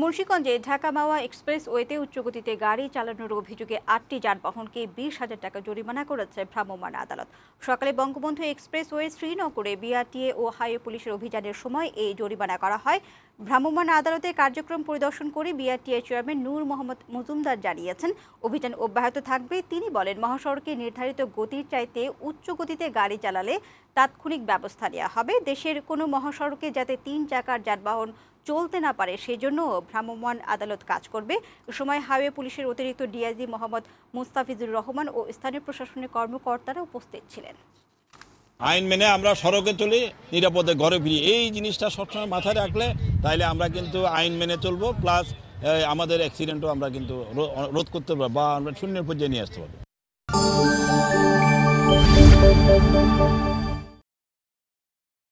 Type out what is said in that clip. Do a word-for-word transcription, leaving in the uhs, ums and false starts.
মুন্সীগঞ্জে ঢাকা মাওয়া express ওয়েতে উচ্চগতিতে গাড়ি চালানোর অভিযোগে আটটি যানবাহনকে বিশ হাজার টাকা জরিমানা করেছে ভ্রাম্যমাণ আদালত। সকালে বঙ্গবন্ধু এক্সপ্রেস ওয়ে শ্রীনগরে বিআরটিএ ও হাইওয়ে পুলিশের অভিযানের সময় এই জরিমানা করা হয়। ভ্রাম্যমাণ আদালতে কার্যক্রম পরিদর্শন করে বিআরটিএ চেয়ারম্যান নূর মোহাম্মদ মজুমদার জানিয়েছেন, অভিযান অব্যাহত থাকবে। তিনি বলেন, মহাসড়কে নির্ধারিত গতির চাইতে উচ্চ গতিতে গাড়ি চালালে তাৎক্ষণিক ব্যবস্থা নেওয়া হবে। দেশের কোনো মহাসড়কে যাতে তিন চাকার যানবাহন চলতে না পারে সেজন্য ভ্রাম্যমাণ আদালত কাজ করবে। এ সময় হাইওয়ে পুলিশের অতিরিক্ত ডিআইজি মোহাম্মদ মুস্তাফিজুর রহমান ও স্থানীয় প্রশাসনের কর্মকর্তারা উপস্থিত ছিলেন। আইন মেনে আমরা সড়কে চলি, নিরাপদে ঘরে ফিরি, এই জিনিসটা সবসময় মাথায় রাখলে তাইলে আমরা কিন্তু আইন মেনে চলবো, প্লাস আমাদের অ্যাক্সিডেন্টও আমরা কিন্তু রোধ করতে পারবো বা আমরা শূন্যের পর্যায়ে নিয়ে আসতে পারবো।